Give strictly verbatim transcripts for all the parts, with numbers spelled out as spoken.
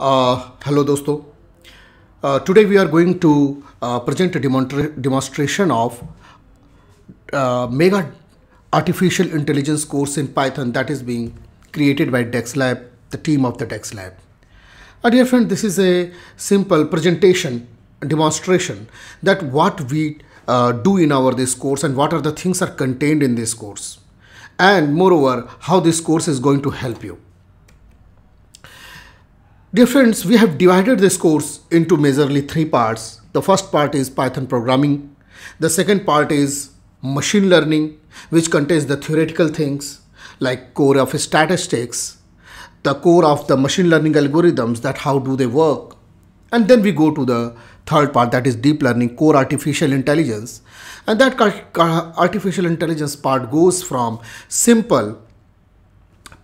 Uh, hello dosto. Uh, today we are going to uh, present a demonstra demonstration of uh, mega artificial intelligence course in Python that is being created by Dexlab, the team of the Dexlab. Uh, dear friend, this is a simple presentation demonstration that what we uh, do in our this course and what are the things are contained in this course, and moreover how this course is going to help you. Dear friends, we have divided this course into majorly three parts. The first part is Python programming. The second part is machine learning, which contains the theoretical things like core of statistics, the core of the machine learning algorithms, that how do they work. And then we go to the third part, that is deep learning, core artificial intelligence. And that artificial intelligence part goes from simple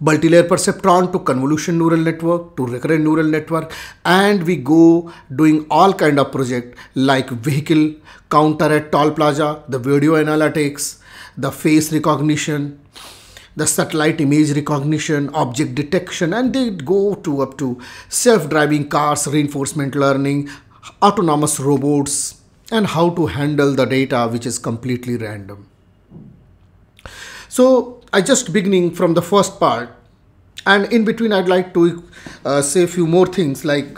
multilayer perceptron to convolution neural network to recurrent neural network, and we go doing all kind of project like vehicle counter at Toll Plaza, the video analytics, the face recognition, the satellite image recognition, object detection, and they go to up to self-driving cars, reinforcement learning, autonomous robots, and how to handle the data which is completely random. So I just beginning from the first part, and in between I'd like to uh, say a few more things, like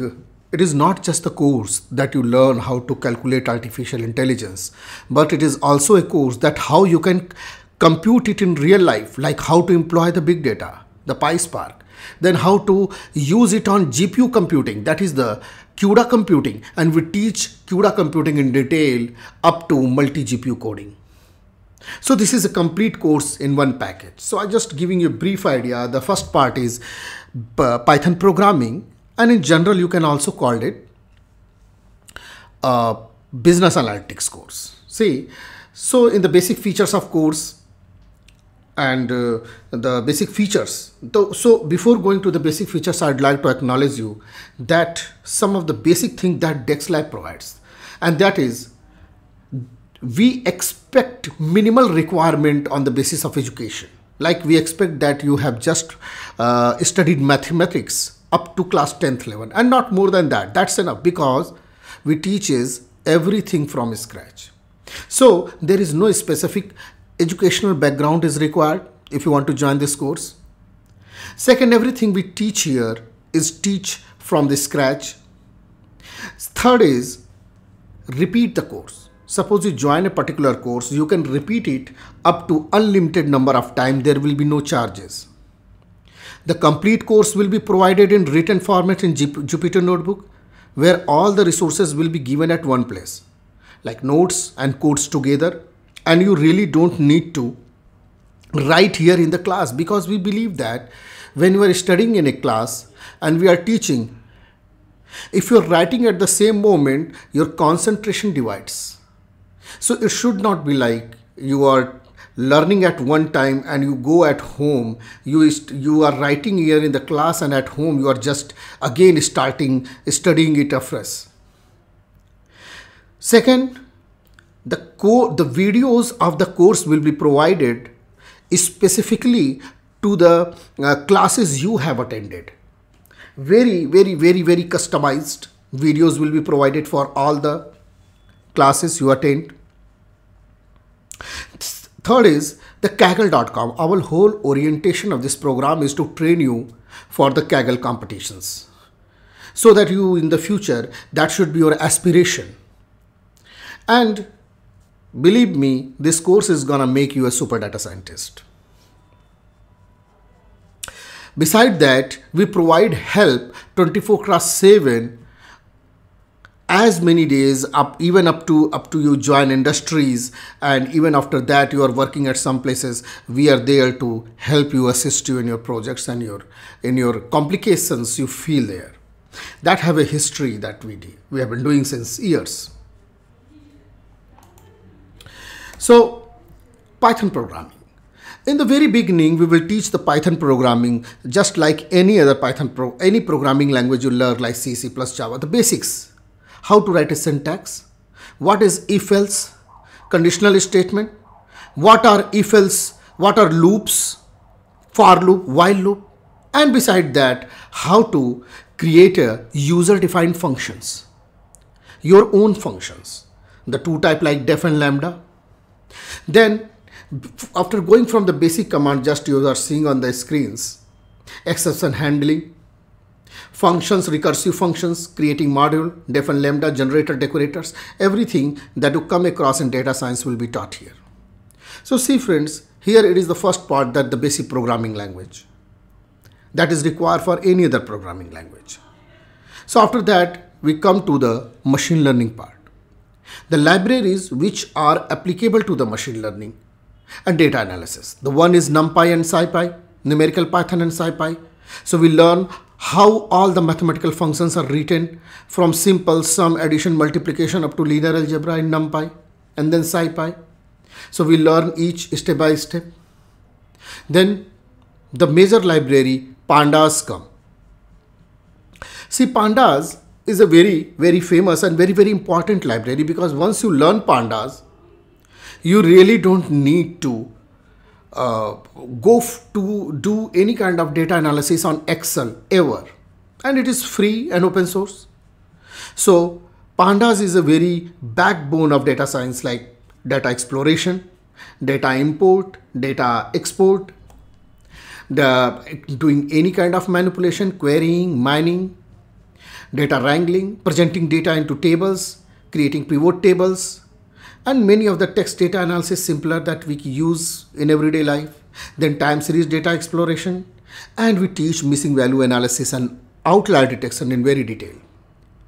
it is not just the course that you learn how to calculate artificial intelligence, but it is also a course that how you can compute it in real life, like how to employ the big data, the PySpark, then how to use it on G P U computing, that is the CUDA computing, and we teach CUDA computing in detail up to multi-G P U coding. So this is a complete course in one package. So I'm just giving you a brief idea. The first part is Python programming, and in general you can also call it a business analytics course. See, so in the basic features of course and uh, the basic features. Though, so before going to the basic features, I'd like to acknowledge you that some of the basic things that Dexlab provides, and that is we expect minimal requirement on the basis of education. Like we expect that you have just uh, studied mathematics up to class tenth, eleventh, and not more than that. That's enough, because we teach is everything from scratch. So there is no specific educational background is required if you want to join this course. Second, everything we teach here is teach from the scratch. Third is repeat the course. Suppose you join a particular course, you can repeat it up to unlimited number of time. There will be no charges. The complete course will be provided in written format in Jupyter Notebook, where all the resources will be given at one place, like notes and codes together. And you really don't need to write here in the class, because we believe that when you are studying in a class and we are teaching, if you are writing at the same moment, your concentration divides. So it should not be like you are learning at one time and you go at home, you, you are writing here in the class, and at home you are just again starting studying it afresh. Second, the, the videos of the course will be provided specifically to the uh, classes you have attended. Very, very, very, very customized videos will be provided for all the classes you attend. Third is the kaggle dot com. Our whole orientation of this program is to train you for the Kaggle competitions, so that you in the future, that should be your aspiration. And believe me, this course is gonna make you a super data scientist. Besides that, we provide help twenty-four seven, as many days up, even up to up to you join industries, and even after that you are working at some places, we are there to help you, assist you in your projects and your in your complications you feel there. That have a history that we do, we have been doing since years. So Python programming. In the very beginning, we will teach the Python programming just like any other Python pro any programming language you learn, like C, C plus, Java, the basics. How to write a syntax, what is if-else, conditional statement, what are if-else, what are loops, for loop, while loop, and beside that, how to create a user-defined functions, your own functions, the two type like def and lambda. Then after going from the basic command, just you are seeing on the screens, exception handling, functions, recursive functions, creating module, def and lambda, generator, decorators, everything that you come across in data science will be taught here. So see friends, here it is the first part, that the basic programming language that is required for any other programming language. So after that, we come to the machine learning part. The libraries which are applicable to the machine learning and data analysis. The one is NumPy and SciPy, numerical Python and SciPy. So we learn how all the mathematical functions are written from simple sum, addition, multiplication up to linear algebra in NumPy and then SciPy. So we learn each step by step. Then the major library Pandas come. See, Pandas is a very, very famous and very, very important library, because once you learn Pandas, you really don't need to uh, go to do any kind of data analysis on Excel ever. And it is free and open source. So Pandas is a very backbone of data science, like data exploration, data import, data export, the doing any kind of manipulation, querying, mining, data wrangling, presenting data into tables, creating pivot tables, and many of the text data analysis simpler that we use in everyday life. Then time series data exploration, and we teach missing value analysis and outlier detection in very detail,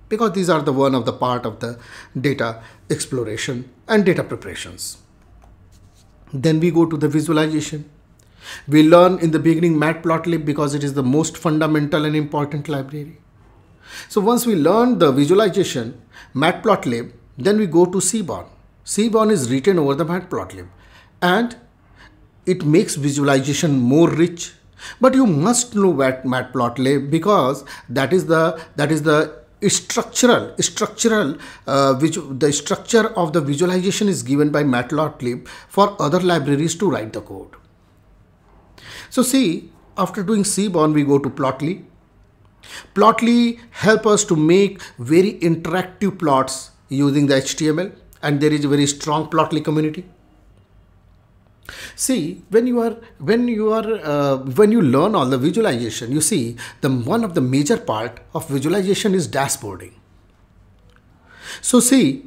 because these are the one of the part of the data exploration and data preparations. Then we go to the visualization. We learn in the beginning matplotlib, because it is the most fundamental and important library. So once we learn the visualization, matplotlib, then we go to Seaborn. Seaborn is written over the matplotlib and it makes visualization more rich. But you must know what matplotlib, because that is the that is the structural structural uh, which the structure of the visualization is given by matplotlib for other libraries to write the code. So see, after doing Seaborn, we go to Plotly. Plotly help us to make very interactive plots using the H T M L, and there is a very strong Plotly community. See, when you are when you are uh, when you learn all the visualization, you see the one of the major part of visualization is dashboarding. So see,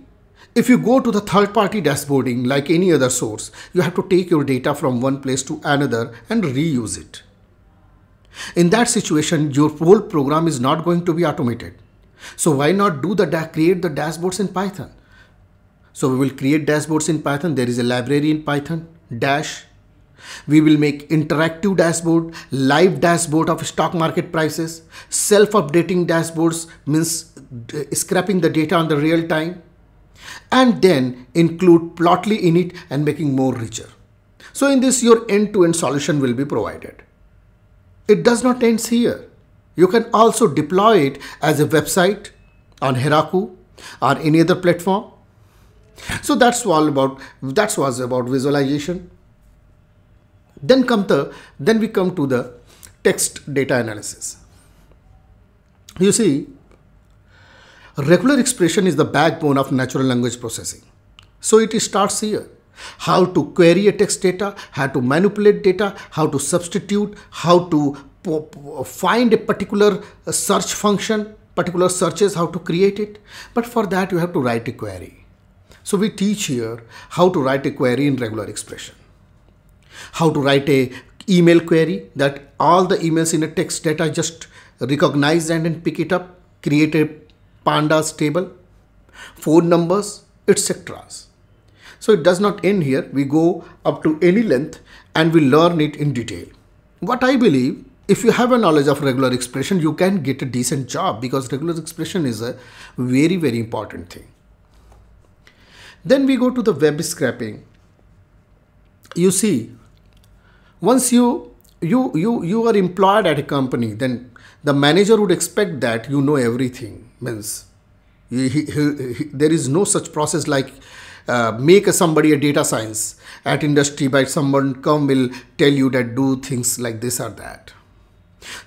if you go to the third-party dashboarding like any other source, you have to take your data from one place to another and reuse it. In that situation, your whole program is not going to be automated. So why not do the create the dashboards in Python? So we will create dashboards in Python. There is a library in Python, Dash. We will make interactive dashboard, live dashboard of stock market prices, self-updating dashboards means scraping the data on the real time, and then include Plotly in it and making more richer. So in this, your end-to-end solution will be provided. It does not end here. You can also deploy it as a website on Heroku or any other platform. So that's all about, that was about visualization. Then come the, then we come to the text data analysis. You see, regular expression is the backbone of natural language processing. So it starts here. How to query a text data, how to manipulate data, how to substitute, how to find a particular search function, particular searches, how to create it. But for that, you have to write a query. So we teach here how to write a query in regular expression, how to write a email query, that all the emails in a text data just recognize and then pick it up, create a pandas table, phone numbers, et cetera. So it does not end here. We go up to any length and we learn it in detail. What I believe, if you have a knowledge of regular expression, you can get a decent job, because regular expression is a very, very important thing. Then we go to the web scraping. You see, once you, you, you, you are employed at a company, then the manager would expect that you know everything. Means he, he, he, he, there is no such process like Uh, make a, somebody a data science at industry by someone come will tell you that do things like this or that.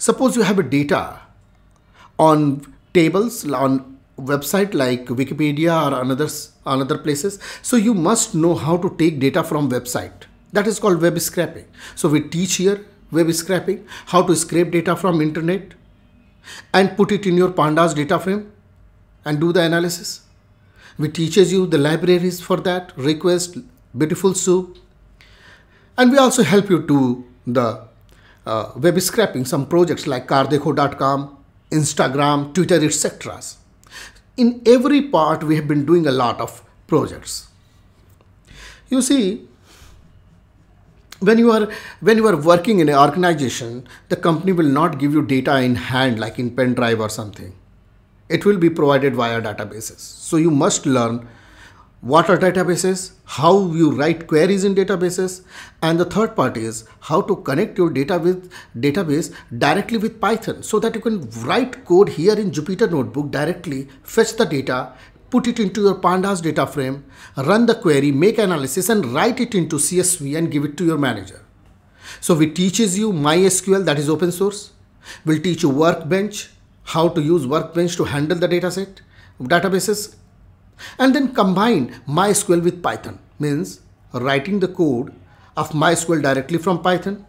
Suppose you have a data on tables, on website like Wikipedia or another, another places. So you must know how to take data from website. That is called web scraping. So we teach here web scraping, how to scrape data from internet and put it in your Pandas data frame and do the analysis. We teaches you the libraries for that, request, beautiful soup. And we also help you do the uh, web scraping, some projects like cardekho dot com, Instagram, Twitter, et cetera. In every part, we have been doing a lot of projects. You see, when you are when you are working in an organization, the company will not give you data in hand like in pen drive or something. It will be provided via databases. So you must learn what are databases, how you write queries in databases, and the third part is how to connect your data with database directly with Python so that you can write code here in Jupyter Notebook directly, fetch the data, put it into your Pandas data frame, run the query, make analysis, and write it into C S V and give it to your manager. So we teaches you MySQL, that is open source. We'll teach you Workbench, how to use Workbench to handle the dataset, databases, and then combine MySQL with Python, means writing the code of MySQL directly from Python.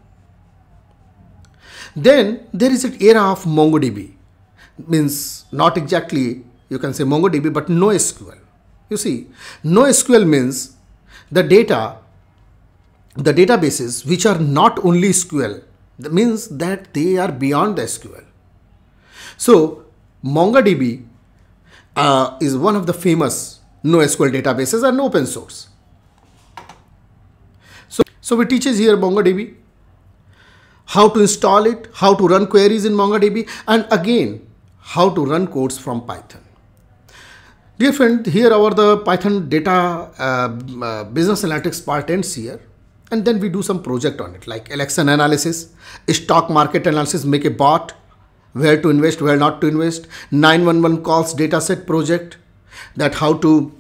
Then there is an era of MongoDB, means not exactly you can say MongoDB, but NoSQL. You see, NoSQL means the data, the databases which are not only S Q L, that means that they are beyond the S Q L. So MongoDB uh, is one of the famous NoSQL databases and open source. So, so we teaches here MongoDB, how to install it, how to run queries in MongoDB, and again, how to run codes from Python. Dear friend, here our the Python data uh, uh, business analytics part ends here, and then we do some project on it like election analysis, stock market analysis, make a bot, where to invest, where not to invest, nine one one calls dataset project, that how to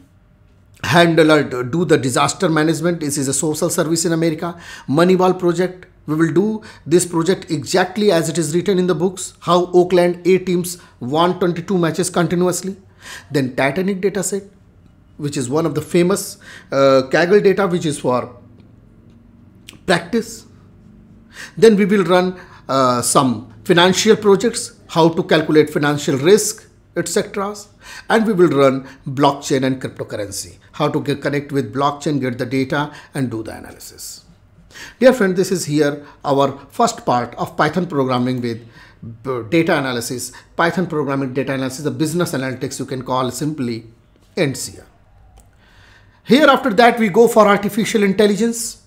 handle or do the disaster management. This is a social service in America. Moneyball project. We will do this project exactly as it is written in the books, how Oakland A teams won twenty-two matches continuously. Then Titanic dataset, which is one of the famous uh, Kaggle data, which is for practice. Then we will run uh, some financial projects, how to calculate financial risk, et cetera. And we will run blockchain and cryptocurrency, how to get connect with blockchain, get the data, and do the analysis. Dear friend, this is here our first part of Python programming with data analysis, Python programming data analysis, the business analytics you can call simply ends here. Here after that we go for artificial intelligence.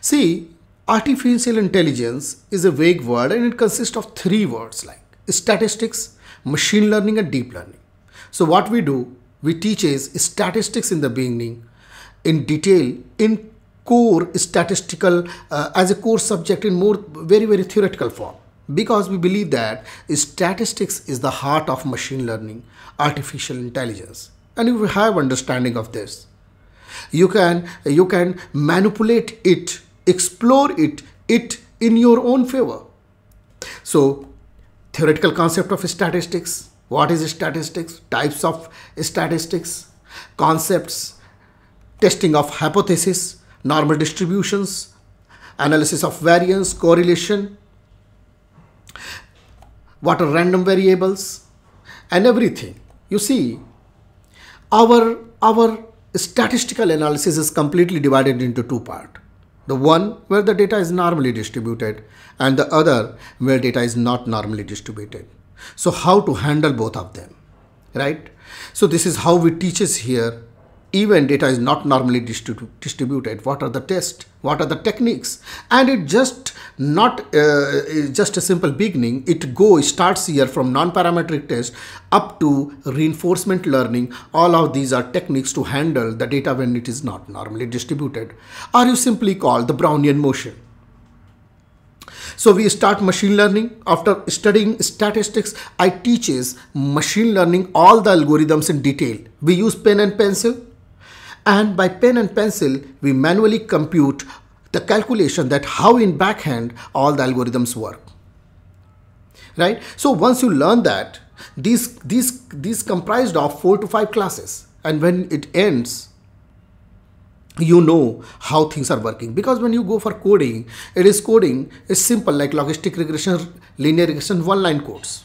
See, artificial intelligence is a vague word and it consists of three words like statistics, machine learning, and deep learning. So what we do, we teach is statistics in the beginning, in detail, in core statistical uh, as a core subject in more very very theoretical form. Because we believe that statistics is the heart of machine learning, artificial intelligence. And if you have understanding of this, you can, you can manipulate it, explore it, it in your own favor. So, theoretical concept of statistics, what is statistics, types of statistics, concepts, testing of hypothesis, normal distributions, analysis of variance, correlation, what are random variables, and everything. You see, our, our statistical analysis is completely divided into two parts. The one where the data is normally distributed and the other where data is not normally distributed. So how to handle both of them, right? So this is how we teaches here. Even data is not normally distribu distributed. What are the tests? What are the techniques? And it just not uh, just a simple beginning. It goes starts here from non-parametric test up to reinforcement learning. All of these are techniques to handle the data when it is not normally distributed, or you simply call the Brownian motion. So we start machine learning. After studying statistics, I teaches machine learning all the algorithms in detail. We use pen and pencil. And by pen and pencil, we manually compute the calculation that how in backhand all the algorithms work, right? So once you learn that, These, these, these comprised of four to five classes. And when it ends, you know how things are working. Because when you go for coding, it is coding is simple, like logistic regression, linear regression, one-line codes.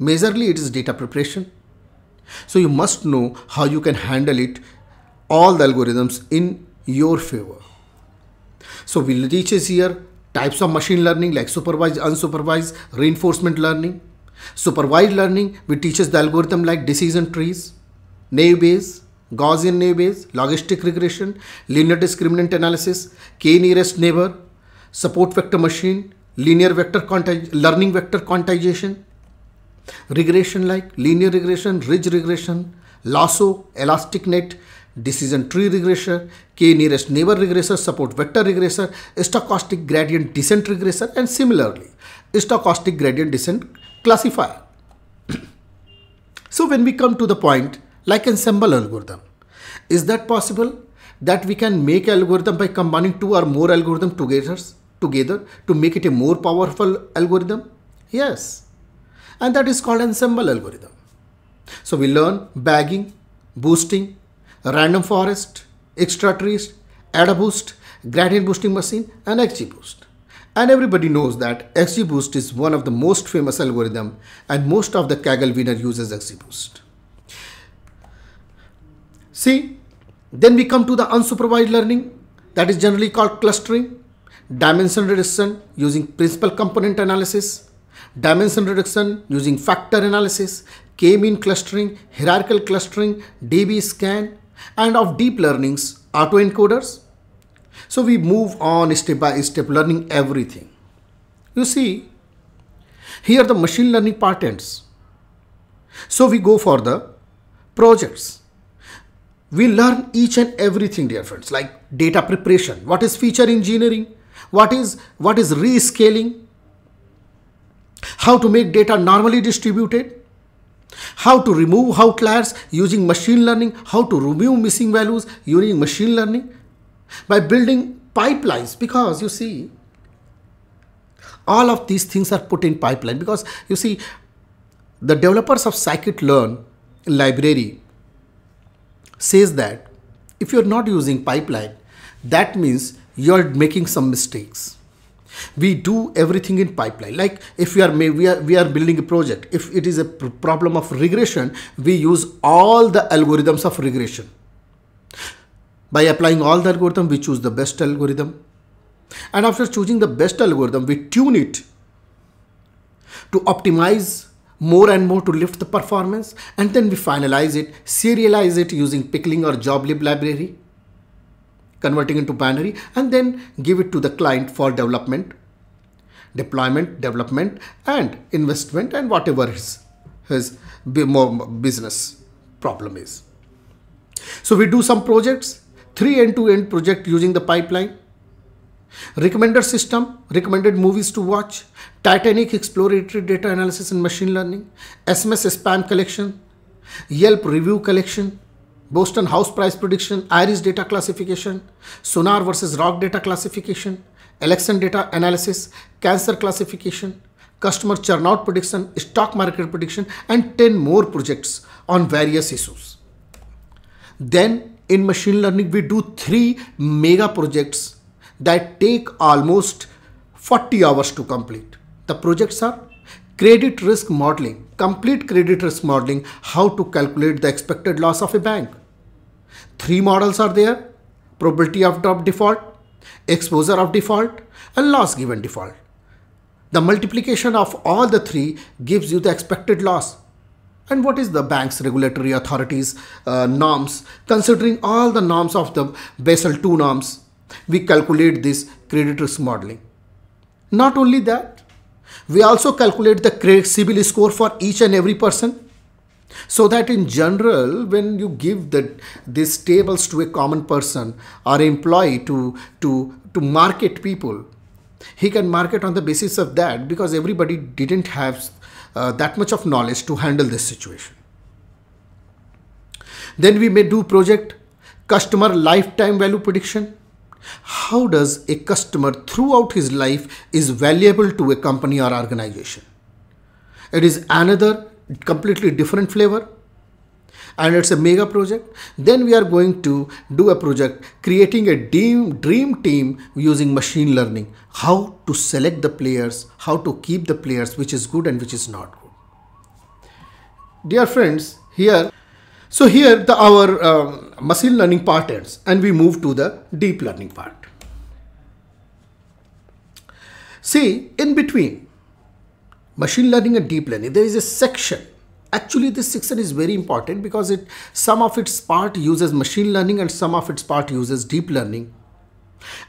Majorly, it is data preparation. So you must know how you can handle it, all the algorithms in your favor. So we'll reach here types of machine learning like supervised, unsupervised, reinforcement learning. Supervised learning, we teaches the algorithm like decision trees, naive Bayes, Gaussian naive Bayes, logistic regression, linear discriminant analysis, k-nearest neighbor, support vector machine, linear vector learning vector quantization, regression like linear regression, ridge regression, lasso, elastic net, decision tree regressor, k-nearest neighbor regressor, support vector regressor, stochastic gradient descent regressor, and similarly, stochastic gradient descent classifier. So when we come to the point, like ensemble algorithm, is that possible that we can make algorithm by combining two or more algorithms together, together to make it a more powerful algorithm? Yes, and that is called ensemble algorithm. So we learn bagging, boosting, random forest, extra trees, AdaBoost, gradient boosting machine, and XGBoost. And everybody knows that XGBoost is one of the most famous algorithm, and most of the Kaggle winner uses XGBoost. See, then we come to the unsupervised learning, that is generally called clustering, dimension reduction using principal component analysis, dimension reduction using factor analysis, K-mean clustering, hierarchical clustering, D B scan, and of deep learnings, autoencoders. So we move on step by step, learning everything. You see, here the machine learning part ends. So we go for the projects. We learn each and everything, dear friends, like data preparation, what is feature engineering, what is what is rescaling, how to make data normally distributed, how to remove outliers using machine learning, how to remove missing values using machine learning, by building pipelines, because you see, all of these things are put in pipeline, because you see, the developers of Scikit-Learn library says that if you're not using pipeline, that means you're making some mistakes. We do everything in pipeline. Like if we are, we are we are building a project, if it is a problem of regression, we use all the algorithms of regression. By applying all the algorithm, we choose the best algorithm. And after choosing the best algorithm, we tune it to optimize more and more to lift the performance. And then we finalize it, serialize it using pickling or joblib library, converting into binary, and then give it to the client for development, deployment, development, and investment, and whatever his, his business problem is. So we do some projects, three end-to-end project using the pipeline, recommender system, recommended movies to watch, Titanic exploratory data analysis and machine learning, S M S spam collection, Yelp review collection, Boston house price prediction, Irish data classification, sonar versus rock data classification, election data analysis, cancer classification, customer churnout prediction, stock market prediction, and ten more projects on various issues. Then in machine learning, we do three mega projects that take almost forty hours to complete. The projects are credit risk modeling, complete credit risk modeling, how to calculate the expected loss of a bank. Three models are there: probability of default, exposure of default, and loss given default. The multiplication of all the three gives you the expected loss. And what is the bank's regulatory authorities uh, norms? Considering all the norms of the Basel two norms, we calculate this credit risk modeling. Not only that, we also calculate the credit C I B I L score for each and every person, so that in general, when you give the, these tables to a common person or employee to, to, to market people, he can market on the basis of that, because everybody didn't have uh, that much of knowledge to handle this situation. Then we may do project customer lifetime value prediction. How does a customer throughout his life is valuable to a company or organization? It is another completely different flavor, and it's a mega project. Then we are going to do a project creating a dream, dream team using machine learning. How to select the players, how to keep the players, which is good and which is not good. Dear friends, here, so here the, our um, machine learning part ends and we move to the deep learning part. See, in between machine learning and deep learning, there is a section. Actually, this section is very important because it some of its part uses machine learning and some of its part uses deep learning,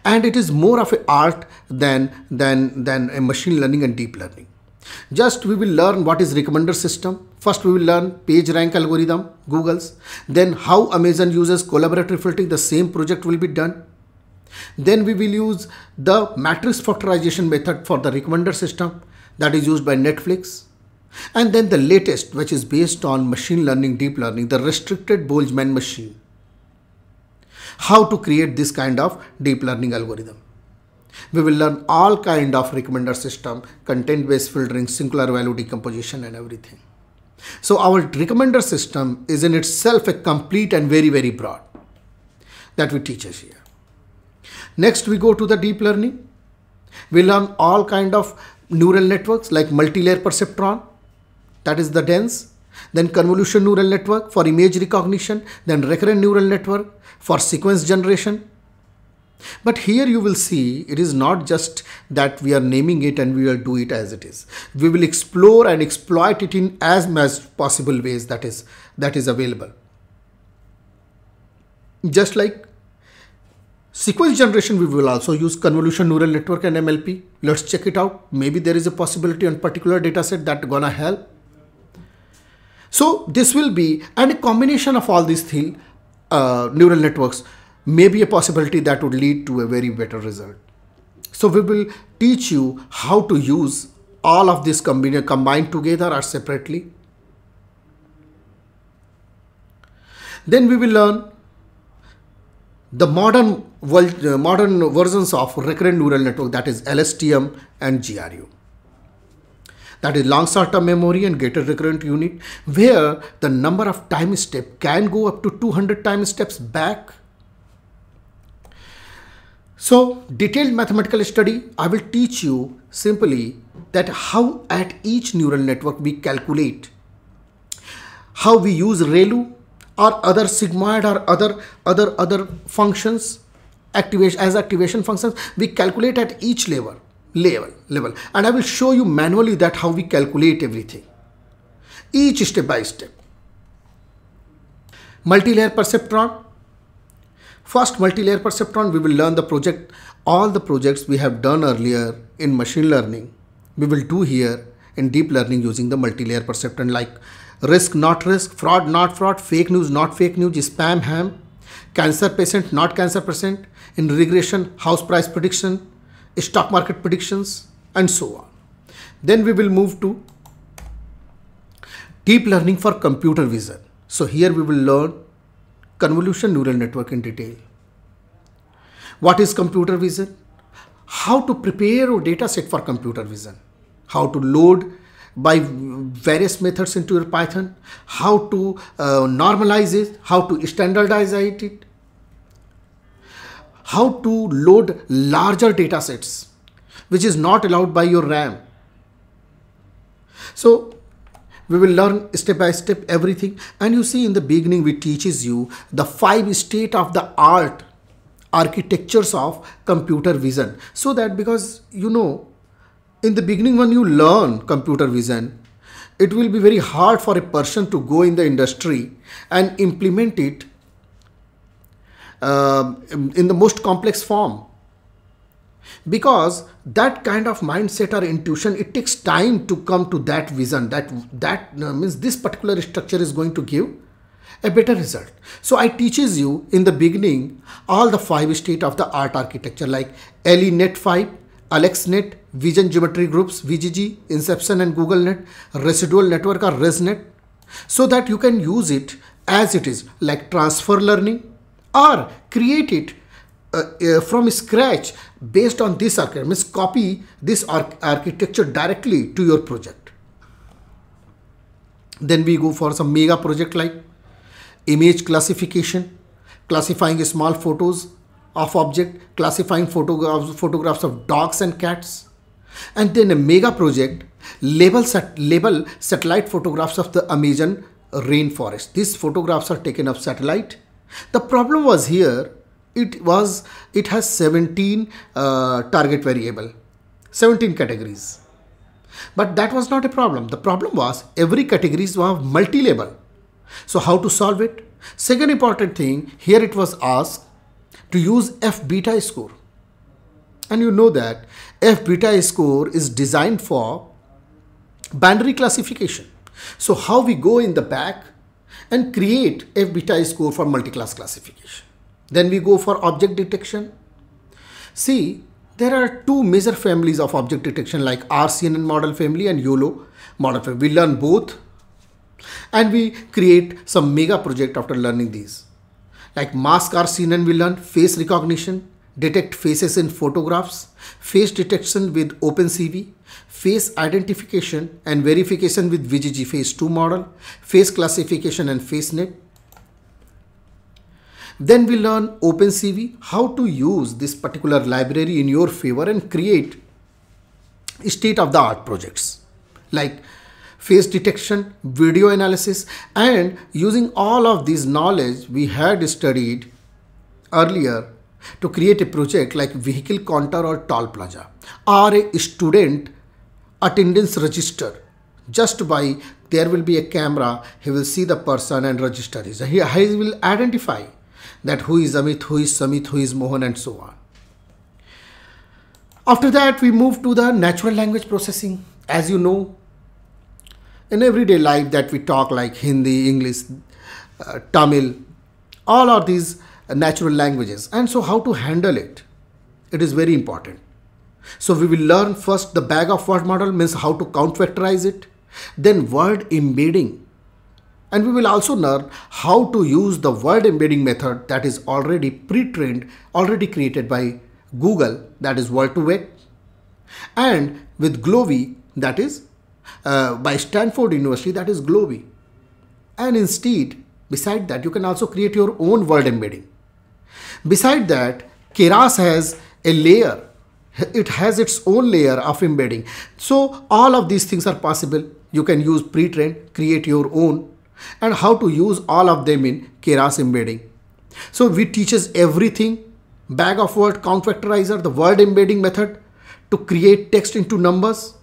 and it is more of an art than than than a machine learning and deep learning. Just we will learn what is recommender system. First, we will learn PageRank algorithm, Google's. Then how Amazon uses collaborative filtering. The same project will be done. Then we will use the matrix factorization method for the recommender system that is used by Netflix. And then the latest, which is based on machine learning, deep learning, the restricted Boltzmann machine. How to create this kind of deep learning algorithm. We will learn all kind of recommender system, content-based filtering, singular value decomposition and everything. So our recommender system is in itself a complete and very, very broad that we teach us here. Next, we go to the deep learning. We learn all kind of neural networks like multi-layer perceptron, that is the dense, then convolution neural network for image recognition, then recurrent neural network for sequence generation. But here you will see it is not just that we are naming it and we will do it as it is. We will explore and exploit it in as much possible ways that is, that is available. Just like sequence generation, we will also use convolution neural network and M L P. Let's check it out. Maybe there is a possibility on particular data set that gonna help. So this will be, and a combination of all these things, uh, neural networks, may be a possibility that would lead to a very better result. So we will teach you how to use all of this combined together or separately. Then we will learn the modern world, uh, modern versions of recurrent neural network, that is L S T M and G R U, that is long short-term memory and gated recurrent unit, where the number of time steps can go up to two hundred time steps back. So detailed mathematical study, I will teach you simply that how at each neural network we calculate, how we use ReLU or other sigmoid or other other other functions activation as activation functions. We calculate at each level level level and I will show you manually that how we calculate everything each step by step. Multi-layer perceptron. First, multi-layer perceptron, we will learn the project, all the projects we have done earlier in machine learning we will do here in deep learning using the multi-layer perceptron, like risk not risk, fraud not fraud, fake news not fake news, spam ham, cancer patient not cancer patient, in regression house price prediction, stock market predictions and so on. Then we will move to deep learning for computer vision. So here we will learn convolution neural network in detail. What is computer vision? How to prepare a data set for computer vision, how to load by various methods into your Python, how to uh, normalize it, how to standardize it, how to load larger data sets, which is not allowed by your RAM. So we will learn step by step everything. And you see in the beginning, we teaches you the five state of the art architectures of computer vision. So that, because you know, in the beginning when you learn computer vision, it will be very hard for a person to go in the industry and implement it uh, in the most complex form, because that kind of mindset or intuition, it takes time to come to that vision that that means this particular structure is going to give a better result. So I teaches you in the beginning all the five state of the art architecture like L E net five, AlexNet, Vision Geometry Groups, V G G, Inception and GoogleNet, Residual Network or ResNet, so that you can use it as it is, like transfer learning, or create it uh, uh, from scratch based on this architecture, means copy this arch architecture directly to your project. Then we go for some mega project like image classification, classifying small photos of object, classifying photographs, photographs of dogs and cats. And then a mega project, label, sat label satellite photographs of the Amazon rainforest. These photographs are taken of satellite. The problem was here, it was, it has seventeen uh, target variable, seventeen categories. But that was not a problem. The problem was every categories were multi-label. So how to solve it? Second important thing, here it was asked to use F beta score. And you know that F beta score is designed for binary classification. So how we go in the back and create F beta score for multi-class classification. Then we go for object detection. See, there are two major families of object detection like R C N N model family and YOLO model family. We learn both and we create some mega project after learning these. Like mask R C N N we learn, face recognition, detect faces in photographs, face detection with OpenCV, face identification and verification with V G G phase two model, face classification and FaceNet. Then we learn OpenCV, how to use this particular library in your favor and create state-of-the-art projects like face detection, video analysis, and using all of this knowledge we had studied earlier to create a project like vehicle counter or toll plaza or a student attendance register. Just by there will be a camera, he will see the person and register. He, he will identify that who is Amit, who is Samit, who is Mohan, and so on. After that, we move to the natural language processing. As you know, in everyday life that we talk like Hindi, English, uh, Tamil, all of these natural languages. And so how to handle it? It is very important. So we will learn first the bag of word model, means how to count factorize it, then word embedding. And we will also learn how to use the word embedding method that is already pre-trained, already created by Google, that is word to vec, and with GloVe, that is uh, by Stanford University, that is GloVe. And instead, beside that, you can also create your own word embedding. Beside that, Keras has a layer. It has its own layer of embedding. So all of these things are possible. You can use pre-trained, create your own, and how to use all of them in Keras embedding. So we teaches everything, bag of word, count factorizer, the word embedding method to create text into numbers.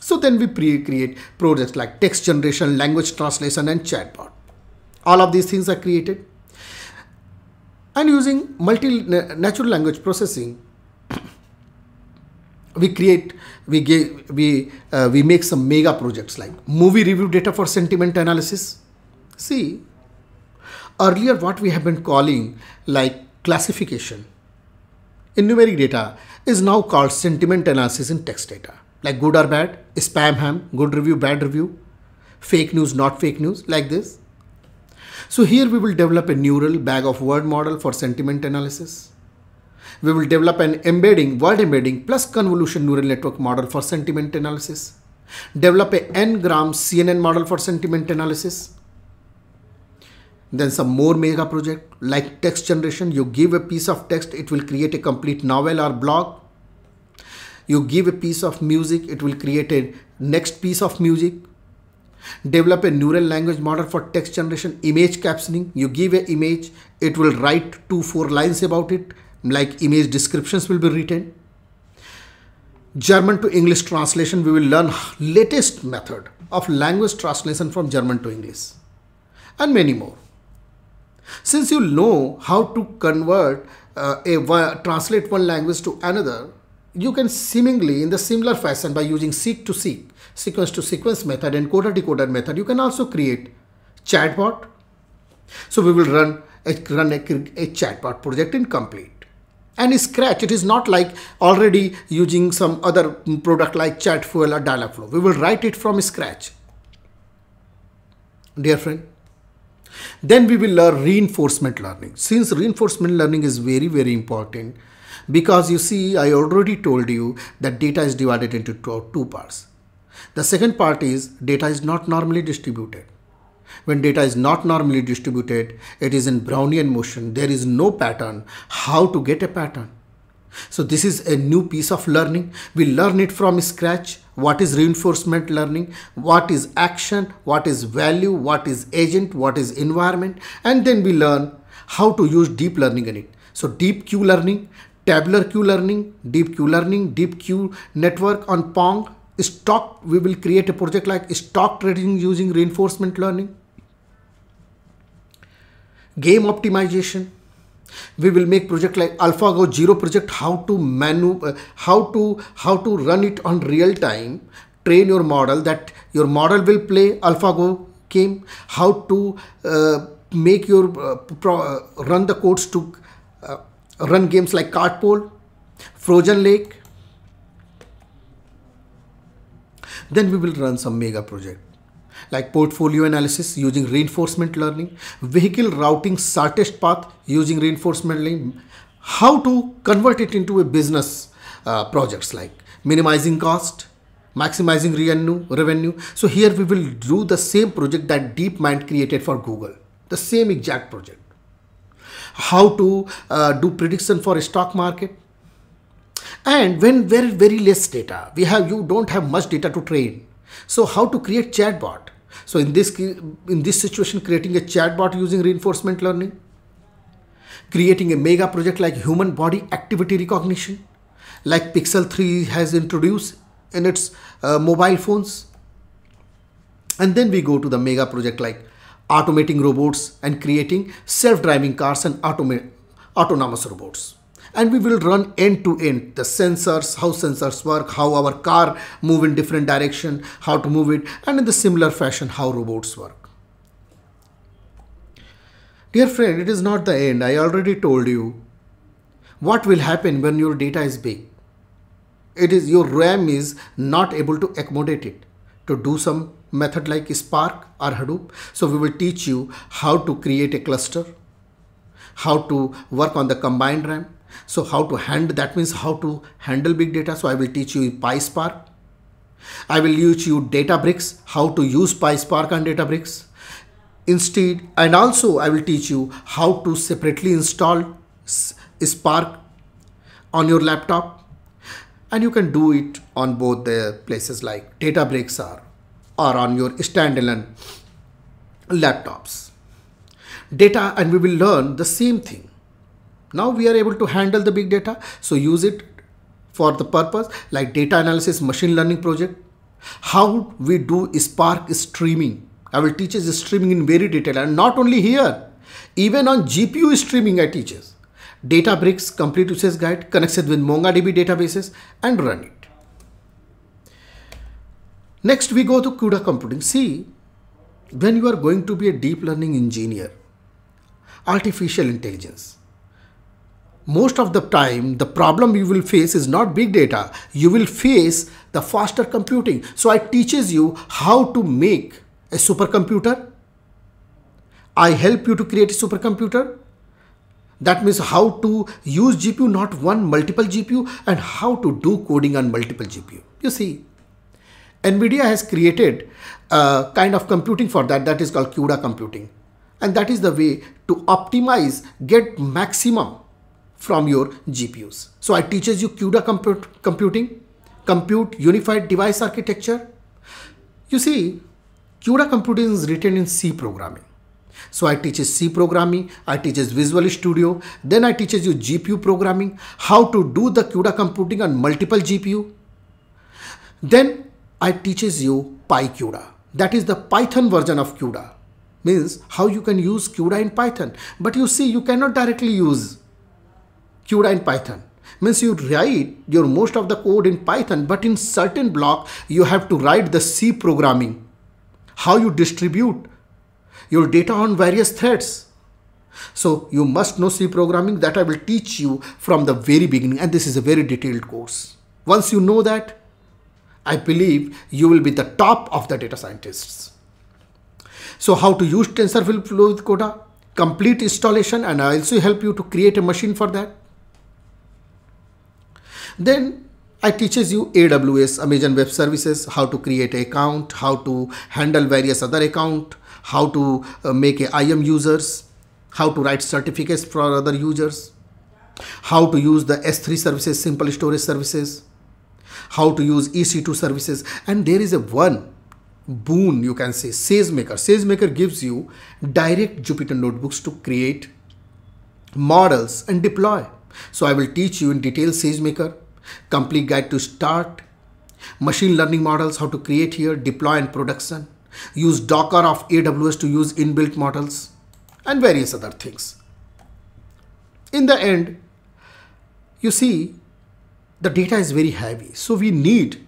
So then we pre-create projects like text generation, language translation, and chatbot. All of these things are created. And using multi natural language processing, we create, we give, we uh, we make some mega projects like movie review data for sentiment analysis. See, earlier what we have been calling like classification in numeric data is now called sentiment analysis in text data, like good or bad, spam ham, good review, bad review, fake news, not fake news, like this. So here we will develop a neural bag of word model for sentiment analysis. We will develop an embedding, word embedding plus convolution neural network model for sentiment analysis. Develop a n-gram C N N model for sentiment analysis. Then some more mega project like text generation. You give a piece of text, it will create a complete novel or blog. You give a piece of music, it will create a next piece of music. Develop a neural language model for text generation, image captioning. You give an image, it will write two, four lines about it. Like image descriptions will be written. German to English translation, we will learn latest method of language translation from German to English and many more. Since you know how to convert uh, a translate one language to another, you can seemingly in the similar fashion by using seek to seek, sequence to sequence method and coder decoder method, you can also create chatbot. So we will run a, run a, a chatbot project in complete. And scratch, it is not like already using some other product like Chatfuel or Dialogflow. We will write it from scratch. Dear friend, then we will learn reinforcement learning. Since reinforcement learning is very, very important, because you see, I already told you that data is divided into two parts. The second part is data is not normally distributed. When data is not normally distributed, it is in Brownian motion. There is no pattern. How to get a pattern? So this is a new piece of learning. We learn it from scratch. What is reinforcement learning? What is action? What is value? What is agent? What is environment? And then we learn how to use deep learning in it. So deep Q learning, tabular Q learning, deep Q learning, deep Q network on Pong. Stock, we will create a project like stock trading using reinforcement learning. Game optimization. We will make project like AlphaGo Zero project, how to manu, uh, how to how to run it on real time. Train your model that your model will play AlphaGo game. How to uh, make your uh, pro, uh, run the codes to uh, run games like Cartpole, Frozen Lake. Then we will run some mega project like portfolio analysis using reinforcement learning, vehicle routing shortest path using reinforcement learning, how to convert it into a business uh, projects like minimizing cost, maximizing revenue, revenue. So here we will do the same project that DeepMind created for Google, the same exact project. How to uh, do prediction for a stock market. And when very very less data, we have you don't have much data to train. So how to create chatbot? So in this in this situation, creating a chatbot using reinforcement learning, creating a mega project like human body activity recognition, like Pixel three has introduced in its uh, mobile phones. And then we go to the mega project like automating robots and creating self-driving cars and autom- autonomous robots. And we will run end to end the sensors, how sensors work, how our car move in different direction, how to move it, and in the similar fashion, how robots work. Dear friend, it is not the end. I already told you what will happen when your data is big. It is your RAM is not able to accommodate it to do some method like Spark or Hadoop. So we will teach you how to create a cluster, how to work on the combined RAM. So how to handle, that means how to handle big data. So I will teach you PySpark. I will teach you Databricks, how to use PySpark and Databricks. Instead, and also I will teach you how to separately install Spark on your laptop. And you can do it on both the places like Databricks or, or on your standalone laptops. Data, and we will learn the same thing. Now we are able to handle the big data, so use it for the purpose like data analysis, machine learning project. How we do Spark streaming. I will teach us streaming in very detail, and not only here, even on G P U streaming I teach us. Databricks complete usage guide connected with MongoDB databases and run it. Next we go to CUDA computing. See, when you are going to be a deep learning engineer, artificial intelligence, most of the time, the problem you will face is not big data. You will face the faster computing. So I teaches you how to make a supercomputer. I help you to create a supercomputer. That means how to use G P U, not one, multiple G P U, and how to do coding on multiple G P U. You see, NVIDIA has created a kind of computing for that. That is called CUDA computing. And that is the way to optimize, get maximum from your G P Us. So I teaches you CUDA compute, computing, compute unified device architecture. You see, CUDA computing is written in C programming. So I teaches C programming, I teaches Visual Studio, then I teaches you G P U programming, how to do the CUDA computing on multiple G P U. Then I teaches you PyCUDA. That is the Python version of CUDA. Means how you can use CUDA in Python. But you see, you cannot directly use CUDA in Python. Means you write your most of the code in Python, but in certain block you have to write the C programming, how you distribute your data on various threads. So you must know C programming, that I will teach you from the very beginning, and this is a very detailed course. Once you know that, I believe you will be the top of the data scientists. So how to use TensorFlow with CUDA, complete installation, and I also help you to create a machine for that. Then I teaches you A W S, Amazon Web Services, how to create an account, how to handle various other account, how to uh, make a I A M users, how to write certificates for other users, how to use the S three services, simple storage services, how to use E C two services. And there is a one boon, you can say, SageMaker. SageMaker gives you direct Jupyter Notebooks to create models and deploy. So I will teach you in detail SageMaker, complete guide to start, machine learning models, how to create here, deploy and production, use Docker of A W S to use inbuilt models, and various other things. In the end, you see, the data is very heavy. So we need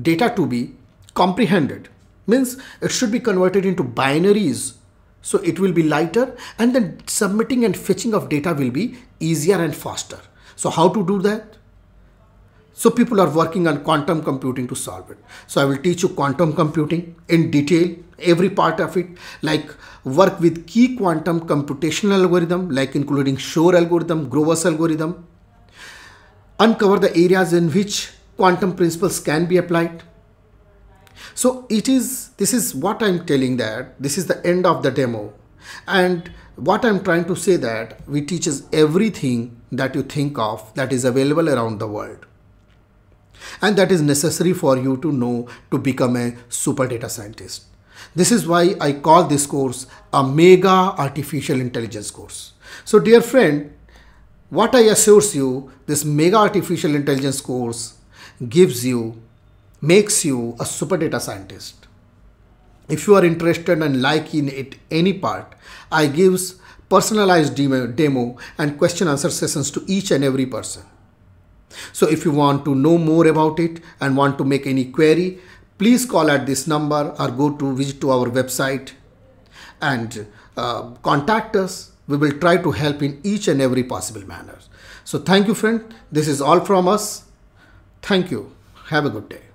data to be comprehended. Means it should be converted into binaries. So it will be lighter, and then submitting and fetching of data will be easier and faster. So how to do that? So people are working on quantum computing to solve it. So I will teach you quantum computing in detail, every part of it, like work with key quantum computational algorithm, like including Shor algorithm, Grover's algorithm, uncover the areas in which quantum principles can be applied. So it is, this is what I'm telling that this is the end of the demo. And what I'm trying to say that we teaches everything that you think of that is available around the world. And that is necessary for you to know to become a super data scientist. This is why I call this course a mega artificial intelligence course. So dear friend, what I assure you, this mega artificial intelligence course gives you, makes you a super data scientist. If you are interested and like in it any part, I give personalized demo, demo and question answer sessions to each and every person. So if you want to know more about it and want to make any query, please call at this number or go to visit to our website and uh, contact us. We will try to help in each and every possible manner. So thank you, friend. This is all from us. Thank you. Have a good day.